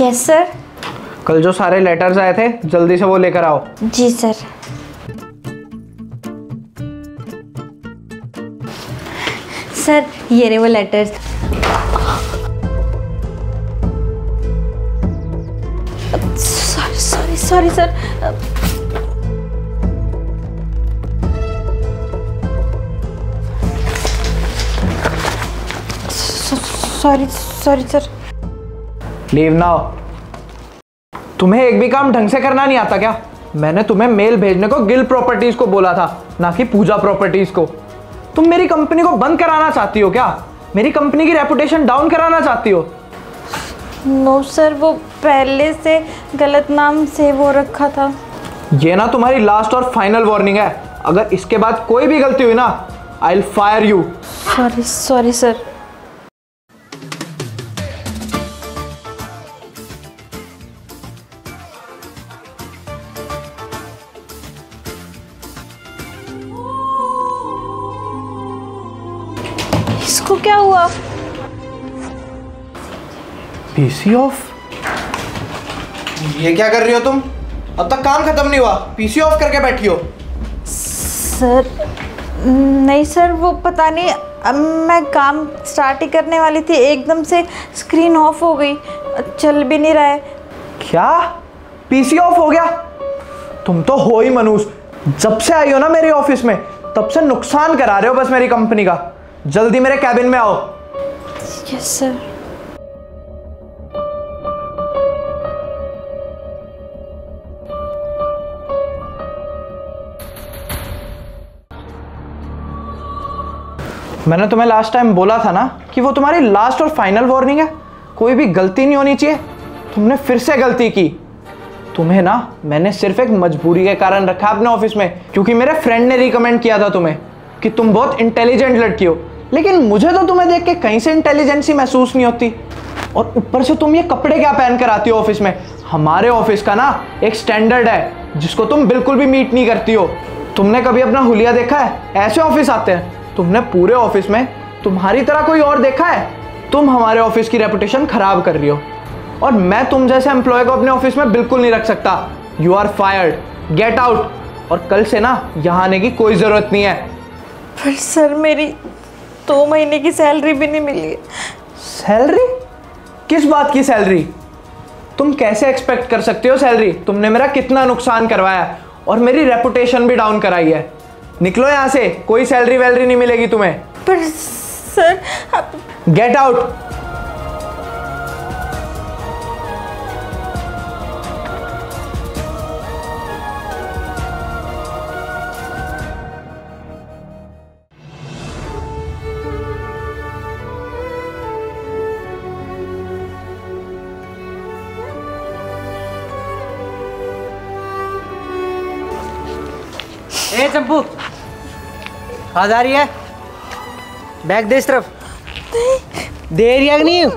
Yes sir. कल जो सारे लेटर्स आए थे जल्दी से वो लेकर आओ। जी सर। सर ये रहे वो letters. Sorry sorry sorry sir. Sorry sorry sir. Leave now. तुम्हें एक भी काम ढंग से करना नहीं आता क्या? मैंने तुम्हें मेल भेजने को गिल प्रॉपर्टीज को बोला था, ना कि पूजा प्रॉपर्टीज को। तुम मेरी कंपनी को बंद कराना चाहती हो क्या? मेरी कंपनी की रेपुटेशन डाउन कराना चाहती हो? नो सर, वो पहले से गलत नाम सेव हो रखा था। ये ना तुम्हारी लास्ट और फाइनल वार्निंग है। अगर इसके बाद कोई भी गलती हुई ना, I will fire you. Sorry sorry sir. इसको क्या हुआ? PC off? ये क्या कर रही हो तुम? अब तक काम खत्म नहीं हुआ, पीसी ऑफ करके बैठी हो। सर नहीं सर, वो पता नहीं, अब मैं काम स्टार्ट ही करने वाली थी, एकदम से स्क्रीन ऑफ हो गई, चल भी नहीं रहा है। क्या पीसी ऑफ हो गया? तुम तो हो ही मनूस, जब से आई हो ना मेरे ऑफिस में तब से नुकसान करा रहे हो बस मेरी कंपनी का। जल्दी मेरे कैबिन में आओ। Yes sir. मैंने तुम्हें लास्ट टाइम बोला था ना कि वो तुम्हारी लास्ट और फाइनल वार्निंग है, कोई भी गलती नहीं होनी चाहिए। तुमने फिर से गलती की। तुम्हें ना मैंने सिर्फ एक मजबूरी के कारण रखा अपने ऑफिस में, क्योंकि मेरे फ्रेंड ने रिकमेंड किया था तुम्हें कि तुम बहुत इंटेलिजेंट लड़की हो, लेकिन मुझे तो तुम्हें देख के कहीं से इंटेलिजेंसी महसूस नहीं होती। और ऊपर से तुम ये कपड़े क्या पहन कर आती हो ऑफिस में? हमारे ऑफिस का ना एक स्टैंडर्ड है जिसको तुम बिल्कुल भी मीट नहीं करती हो। तुमने कभी अपना हुलिया देखा है? ऐसे ऑफिस आते हैं? तुमने पूरे ऑफिस में तुम्हारी तरह कोई और देखा है? तुम हमारे ऑफिस की रेपुटेशन खराब कर रही हो, और मैं तुम जैसे एम्प्लॉय को अपने ऑफिस में बिल्कुल नहीं रख सकता। You are fired, get out. और कल से ना यहाँ आने की कोई ज़रूरत नहीं है। पर सर मेरी 2 महीने की सैलरी भी नहीं मिली है। सैलरी? किस बात की सैलरी? तुम कैसे एक्सपेक्ट कर सकते हो सैलरी? तुमने मेरा कितना नुकसान करवाया और मेरी रेपुटेशन भी डाउन कराई है। निकलो यहाँ से, कोई सैलरी वैलरी नहीं मिलेगी तुम्हें। पर सर आप... गेट आउट। ए चंपू, आ जा रही है? बैग दे इस तरफ। दे रही है कि नहीं? और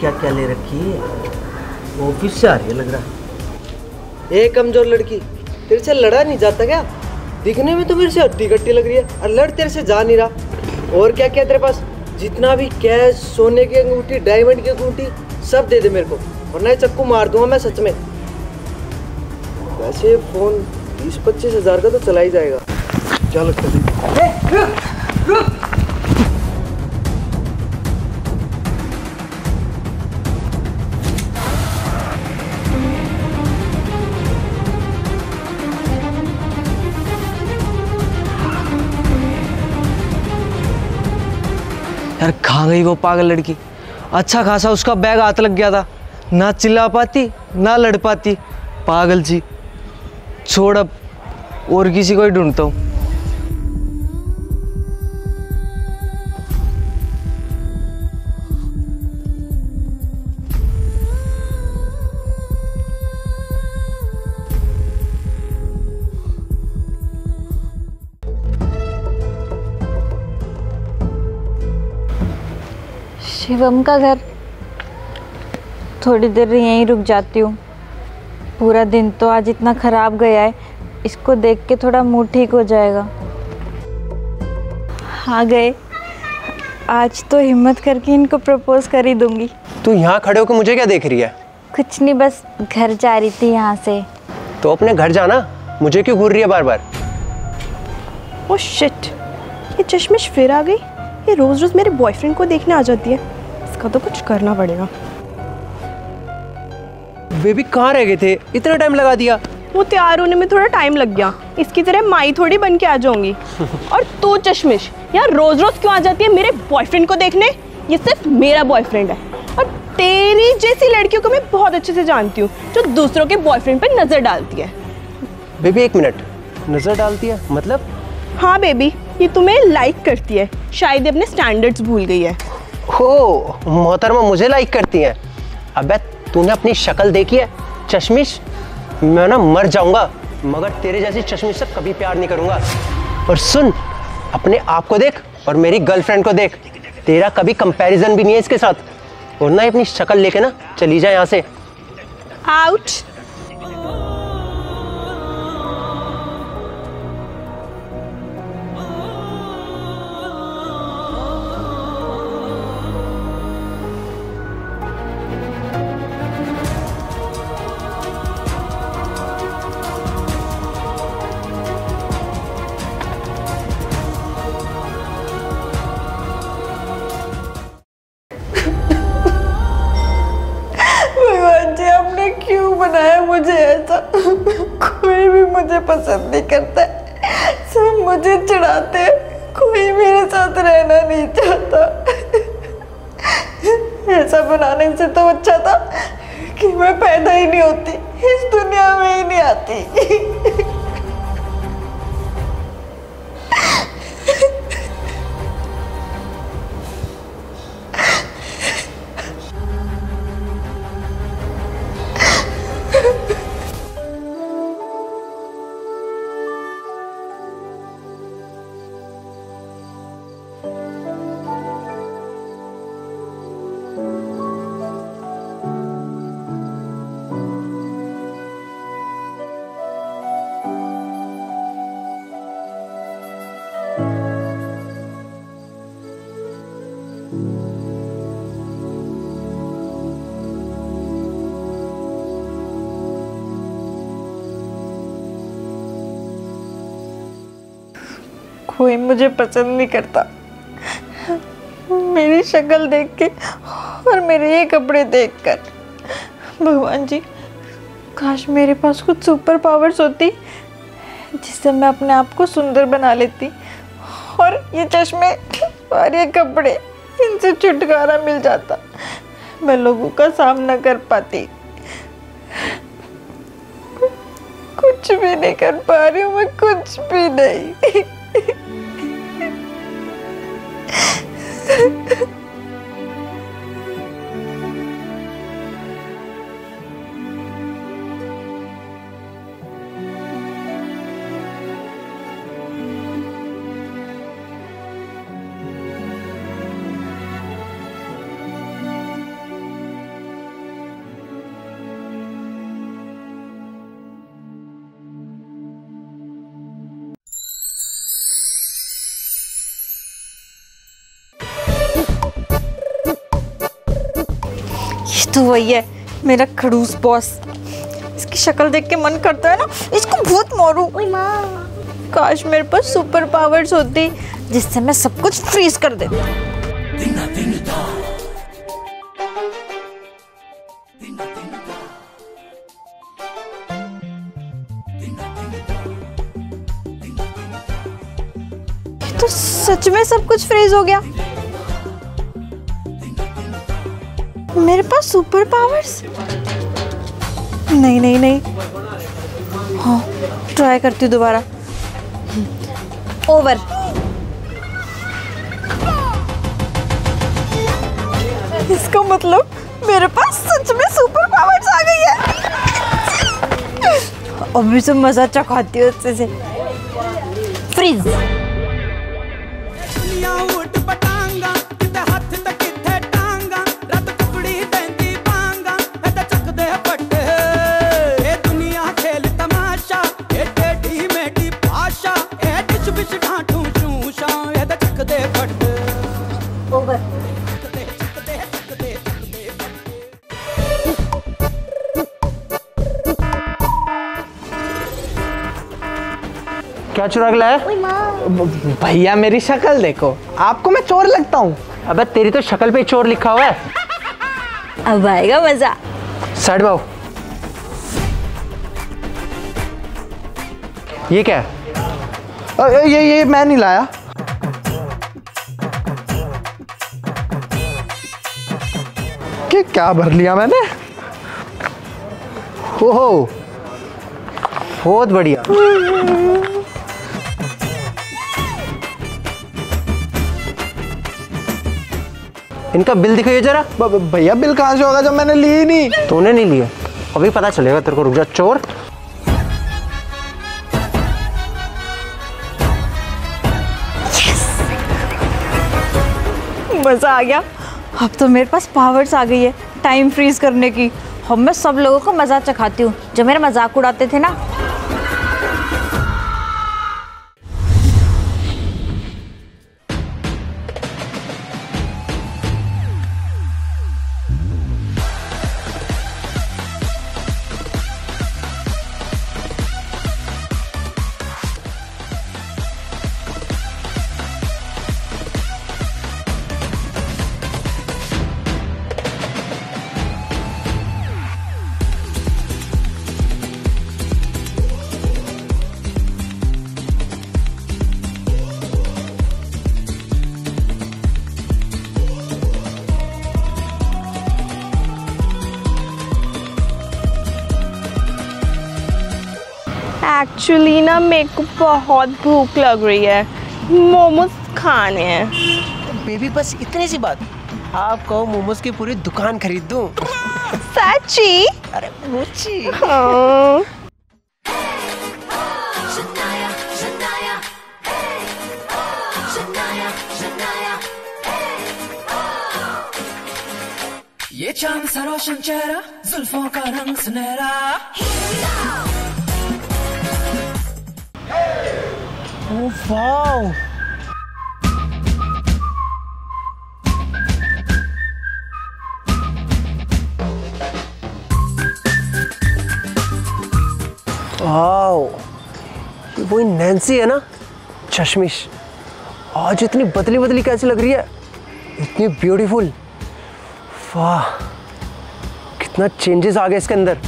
क्या क्या ले रखी है? ऑफिस से आ रही है लग रहा। ए कमजोर लड़की, तेरे से लड़ा नहीं जाता क्या? दिखने में तो मेरे से हट्टी कट्टी लग रही है और लड़ तेरे से जा नहीं रहा। और क्या क्या तेरे पास? जितना भी कैश, सोने की अंगूठी, डायमंड की अंगूठी, सब दे दे मेरे को, वरना चक्कू मार दूंगा मैं सच में। वैसे फोन 20-25 हज़ार का तो चला ही जाएगा। चल रुक रुक। यार खा गई वो पागल लड़की। अच्छा खासा उसका बैग हाथ लग गया था, ना चिल्ला पाती ना लड़ पाती। पागल जी, छोड़ अब, और किसी को ही ढूंढता हूँ। शिवम का घर, थोड़ी देर यहीं रुक जाती हूँ। पूरा दिन तो आज इतना ख़राब गया है, इसको देख के थोड़ा मूड ठीक हो जाएगा। आ गए, आज तो हिम्मत करके इनको प्रपोज कर ही दूंगी। तू यहाँ खड़े होकर मुझे क्या देख रही है? कुछ नहीं, बस घर जा रही थी यहाँ से। तो अपने घर जाना, मुझे क्यों घूर रही है बार बार? ओ शिट, ये चश्मिश फिर आ गई। ये रोज रोज मेरे बॉयफ्रेंड को देखने आ जाती है, इसका तो कुछ करना पड़ेगा। बेबी कहाँ रह गए थे, इतना टाइम लगा दिया? वो तैयार होने में थोड़ा टाइम लग गया, इसकी तरह माई थोड़ी बन के आ जाऊंगी। और तू चश्मिश यार रोज रोज क्यों आ जाती है मेरे बॉयफ्रेंड को देखने? ये सिर्फ मेरा बॉयफ्रेंड है, और तेरी जैसी लड़कियों को मैं बहुत अच्छे से जानती हूँ जो दूसरों के बॉयफ्रेंड पर नजर डालती है। बेबी एक मिनट, नजर डालती है मतलब? हाँ बेबी, ये तुम्हें लाइक करती है, शायद अपने स्टैंडर्ड्स भूल गई है। ओ मोहतरमा, मुझे लाइक करती है? अबे तूने अपनी शक्ल देखी है चश्मिश, मैं ना मर जाऊंगा मगर तेरे जैसी चश्मिश से कभी प्यार नहीं करूंगा। और सुन, अपने आप को देख और मेरी गर्लफ्रेंड को देख, तेरा कभी कंपैरिजन भी नहीं है इसके साथ। और ना अपनी शक्ल लेके ना चली जा यहाँ से। आउट। मुझे ऐसा कोई भी मुझे पसंद नहीं करता, सब मुझे चिढ़ाते, कोई मेरे साथ रहना नहीं चाहता। ऐसा बनाने से तो अच्छा था कि मैं पैदा ही नहीं होती, इस दुनिया में ही नहीं आती। कोई मुझे पसंद नहीं करता, मेरी शक्ल देख के और मेरे ये कपड़े देखकर। भगवान जी, काश मेरे पास कुछ सुपर पावर्स होती जिससे मैं अपने आप को सुंदर बना लेती और ये चश्मे और ये कपड़े, इनसे छुटकारा मिल जाता, मैं लोगों का सामना कर पाती। कुछ भी नहीं कर पा रही हूँ मैं, कुछ भी नहीं। तो वही है मेरा खड़ूस बॉस, इसकी शक्ल देख के मन करता है ना इसको बहुत मारूं। काश मेरे पास सुपर पावर्स होती जिससे मैं सब कुछ फ्रीज कर देती। तो सच में सब कुछ फ्रीज हो गया, मेरे पास सुपर पावर्स। नहीं नहीं नहीं, हाँ ट्राई करती हूँ दोबारा। ओवर। इसका मतलब मेरे पास सच में सुपर पावर्स आ गई है। अभी से मजा चखाती हूँ अच्छे से। फ्रीज। ओवर। क्या चुरा है भैया? मेरी शक्ल देखो, आपको मैं चोर लगता हूँ? अबे तेरी तो शक्ल पे चोर लिखा हुआ है। अब आएगा मजा। सड़ बाबू ये क्या? ये मैं नहीं लाया। क्या भर लिया मैंने? ओहो बहुत बढ़िया। इनका बिल दिखाइए जरा। भैया बिल कहाँ से होगा जब मैंने लिए नहीं? तूने नहीं लिए, अभी पता चलेगा तेरे को, रुक जा चोर। मजा आ गया, अब तो मेरे पास पावर्स आ गई है टाइम फ्रीज करने की। अब मैं सब लोगों को मजाक चखाती हूँ जो मेरा मजाक उड़ाते थे ना। एक्चुअली ना मेरे को बहुत भूख लग रही है, मोमोज खाने हैं। बेबी बस इतनी सी बात, आप कहो मोमोज की पूरी दुकान खरीद दूं। सच्ची? अरे सच्ची। हाँ। ये चांद सा रोशन चेहरा, जुल्फों का रंग सुनहरा। Oh, wow. Wow. वो नैंसी है ना चश्मिश, आज इतनी बदली बदली कैसी लग रही है, इतनी ब्यूटीफुल। वाह कितना चेंजेस आ गए इसके अंदर।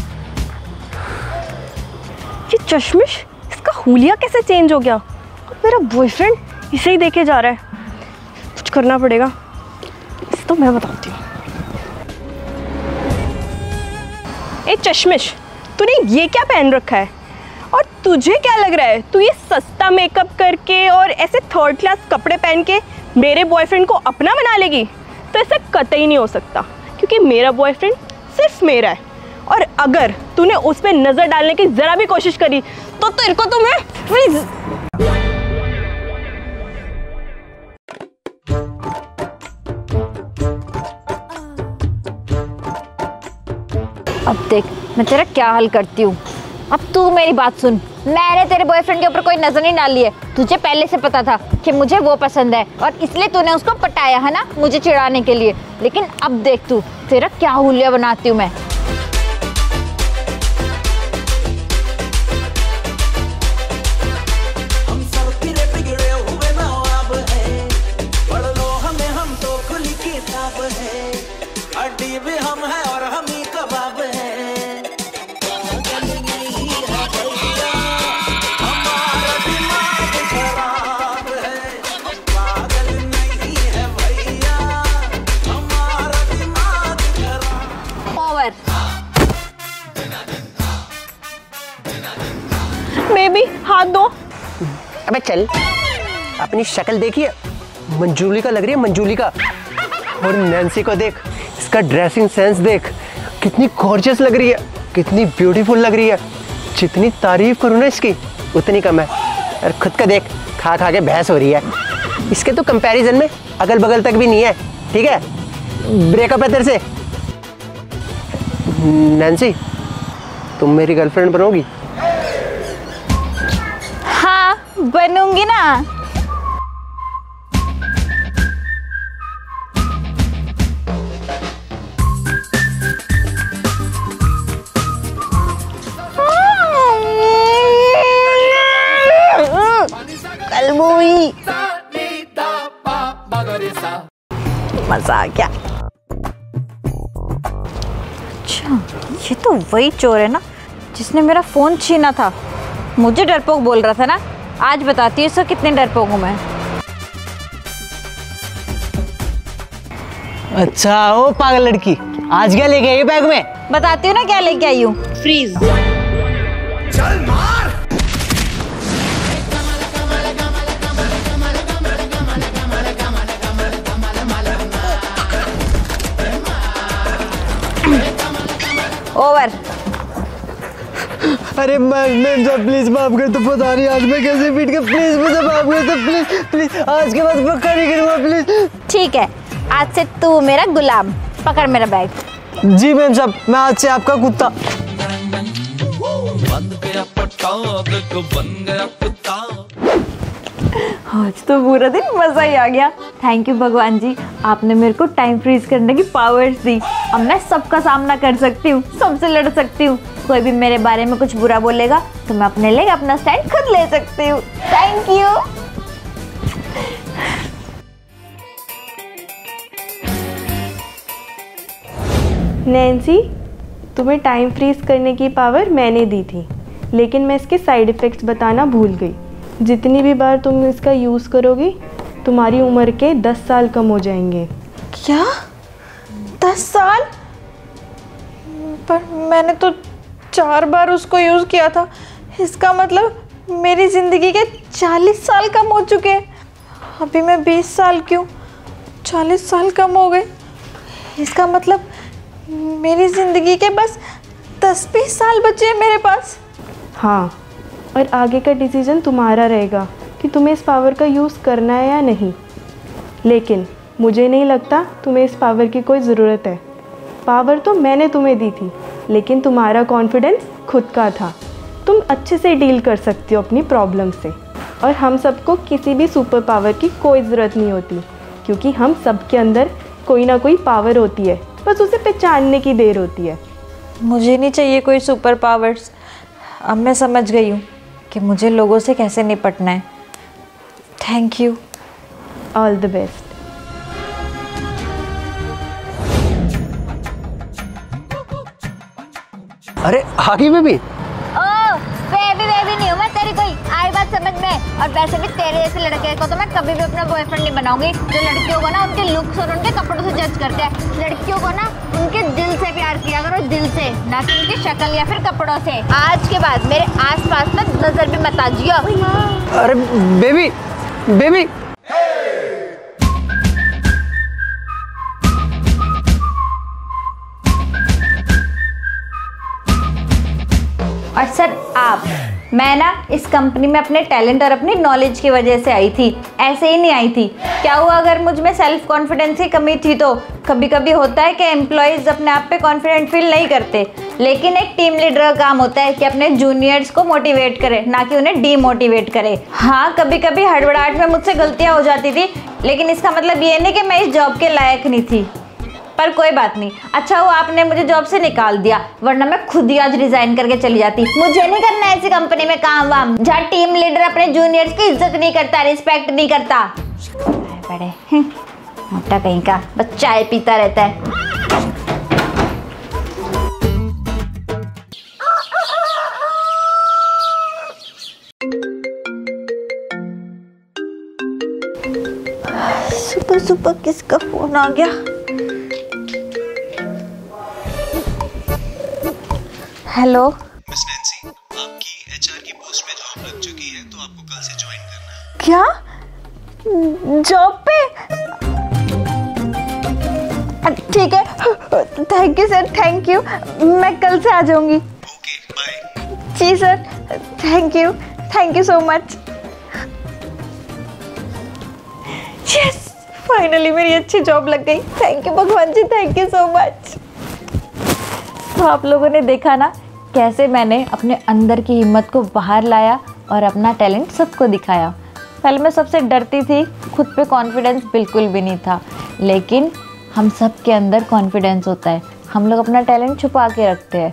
ये चश्मिश, इसका हुलिया कैसे चेंज हो गया? मेरा बॉयफ्रेंड इसे ही देखे जा रहा है, कुछ करना पड़ेगा। इसे तो मैं बताती हूँ। ए चश्मिश, तूने ये क्या पहन रखा है? और तुझे क्या लग रहा है तू ये सस्ता मेकअप करके और ऐसे थर्ड क्लास कपड़े पहन के मेरे बॉयफ्रेंड को अपना बना लेगी? तो ऐसा कतई नहीं हो सकता, क्योंकि मेरा बॉयफ्रेंड सिर्फ मेरा है। और अगर तूने उस पर नज़र डालने की ज़रा भी कोशिश करी तो तेरे को तो मैं अब देख मैं तेरा क्या हाल करती हूँ। अब तू मेरी बात सुन, मैंने तेरे बॉयफ्रेंड के ऊपर कोई नजर नहीं डाली है। तुझे पहले से पता था कि मुझे वो पसंद है और इसलिए तूने उसको पटाया है ना, मुझे चिढ़ाने के लिए। लेकिन अब देख तू, तेरा क्या हुलिया बनाती हूँ मैं। बेबी हाथ दो। अबे चल, अपनी शक्ल देखिए, मंजुलिका लग रही है, मंजुलिका। और नैंसी को देख, इसका ड्रेसिंग सेंस देख, कितनी गॉर्जियस लग रही है, कितनी ब्यूटीफुल लग रही है। जितनी तारीफ करूँ ना इसकी उतनी कम है। और खुद का देख, खा खा के बहस हो रही है। इसके तो कंपैरिजन में अगल बगल तक भी नहीं है। ठीक है, ब्रेकअप है तेरे से। नैंसी तुम मेरी गर्लफ्रेंड बनोगी? बनूंगी ना। मजा आ गया। अच्छा, ये तो वही चोर है ना जिसने मेरा फोन छीना था। मुझे डरपोक बोल रहा था ना, आज बताती है सर कितने डरपोक हूँ मैं। अच्छा ओ पागल लड़की, आज क्या लेके आई बैग में? बताती हूँ ना क्या लेके आई हूँ। फ्रीज। चल मार। ओवर। अरे मैम साहब प्लीज माफ कर दो, पता नहीं आज मैं कैसे पीट के, प्लीज मुझे माफ कर दो, प्लीज प्लीज आज के बाद पक्का नहीं करूँगा प्लीज। ठीक है, आज से तू मेरा गुलाम। पकड़ मेरा बैग। जी मैम साहब, मैं आज से आपका कुत्ता। आज तो पूरा दिन मजा ही आ गया। थैंक यू भगवान जी, आपने मेरे को टाइम फ्रीज करने की पावर्स दी। अब मैं सबका सामना कर सकती हूँ, सबसे लड़ सकती हूँ। कोई भी मेरे बारे में कुछ बुरा बोलेगा तो मैं अपने लिए अपना स्टैंड खुद ले सकती हूँ। Thank you. नैन्सी, तुम्हें टाइम फ्रीज करने की पावर मैंने दी थी, लेकिन मैं इसके साइड इफ़ेक्ट्स बताना भूल गई। जितनी भी बार तुम इसका यूज़ करोगी, तुम्हारी उम्र के 10 साल कम हो जाएंगे। क्या 10 साल? पर मैंने तो 4 बार उसको यूज़ किया था। इसका मतलब मेरी ज़िंदगी के 40 साल कम हो चुके हैं। अभी मैं 20 साल की हूँ, 40 साल कम हो गए। इसका मतलब मेरी ज़िंदगी के बस 10-20 साल बचे हैं मेरे पास। हाँ, और आगे का डिसीजन तुम्हारा रहेगा कि तुम्हें इस पावर का यूज़ करना है या नहीं। लेकिन मुझे नहीं लगता तुम्हें इस पावर की कोई ज़रूरत है। पावर तो मैंने तुम्हें दी थी, लेकिन तुम्हारा कॉन्फिडेंस खुद का था। तुम अच्छे से डील कर सकती हो अपनी प्रॉब्लम से। और हम सबको किसी भी सुपर पावर की कोई ज़रूरत नहीं होती, क्योंकि हम सब के अंदर कोई ना कोई पावर होती है, बस उसे पहचानने की देर होती है। मुझे नहीं चाहिए कोई सुपर पावर्स। अब मैं समझ गई हूँ कि मुझे लोगों से कैसे निपटना है। Thank you, all the best. अरे आगी बेबी। ओह बेबी बेबी नहीं हूँ मैं तेरी कोई। आई बात समझ में। और वैसे भी तेरे जैसे लड़के को तो मैं कभी भी अपना बॉयफ्रेंड नहीं बनाऊंगी। जो लड़कियों को ना उनके लुक्स और उनके कपड़ों से जज करते हैं। लड़कियों को ना उनके दिल से प्यार किया करो, दिल से, ना कि उनकी शक्ल या फिर कपड़ों से। आज के बाद मेरे आस पास ना नजर भी मत आजियो। अरे बेबी बेबी। और सर आप, मैं ना इस कंपनी में अपने टैलेंट और अपनी नॉलेज की वजह से आई थी, ऐसे ही नहीं आई थी। क्या हुआ अगर मुझ में सेल्फ कॉन्फिडेंस की कमी थी तो? कभी कभी होता है कि एम्प्लॉयज़ अपने आप पे कॉन्फिडेंट फील नहीं करते, लेकिन एक टीम लीडर का काम होता है कि अपने जूनियर्स को मोटिवेट करे, ना कि उन्हें डीमोटिवेट करे। हाँ, कभी कभी हड़बड़ाहट में मुझसे गलतियाँ हो जाती थी, लेकिन इसका मतलब ये नहीं कि मैं इस जॉब के लायक नहीं थी। पर कोई बात नहीं, अच्छा हुआ आपने मुझे जॉब से निकाल दिया, वरना मैं खुद ही आज रिजाइन करके चली जाती। मुझे नहीं करना है ऐसी कंपनी में काम वाम, जहाँ टीम लीडर अपने जूनियर्स की इज्जत नहीं करता, रिस्पेक्ट नहीं करता। बड़े मोटा कहीं का, बस चाय पीता रहता है। सुपर सुपर किसका फोन आ गया? हेलो मिस नैन्सी, आपकी एचआर की पोस्ट पे जॉब लग चुकी है, तो आपको कल से ज्वाइन करना है। क्या जॉब पे? ठीक है, thank you sir, thank you, मैं कल से आ जाऊंगी। Okay bye. जी sir, thank you, thank you so much. Yes, finally मेरी अच्छी जॉब लग गई। थैंक यू भगवान जी, थैंक यू सो मच। तो आप लोगों ने देखा ना कैसे मैंने अपने अंदर की हिम्मत को बाहर लाया और अपना टैलेंट सबको दिखाया। पहले मैं सबसे डरती थी, खुद पे कॉन्फिडेंस बिल्कुल भी नहीं था, लेकिन हम सब के अंदर कॉन्फिडेंस होता है। हम लोग अपना टैलेंट छुपा के रखते हैं,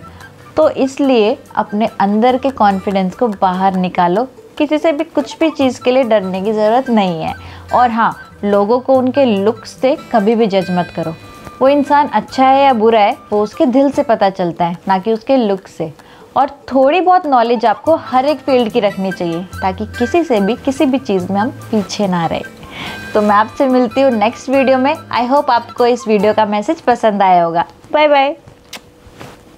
तो इसलिए अपने अंदर के कॉन्फिडेंस को बाहर निकालो। किसी से भी कुछ भी चीज़ के लिए डरने की ज़रूरत नहीं है। और हाँ, लोगों को उनके लुक्स से कभी भी जज मत करो। वो इंसान अच्छा है या बुरा है वो उसके दिल से पता चलता है, ना कि उसके लुक्स से। और थोड़ी बहुत नॉलेज आपको हर एक फील्ड की रखनी चाहिए ताकि किसी से भी किसी भी चीज़ में हम पीछे ना रहे। तो मैं आपसे मिलती हूँ नेक्स्ट वीडियो में। आई होप आपको इस वीडियो का मैसेज पसंद आया होगा। Bye bye.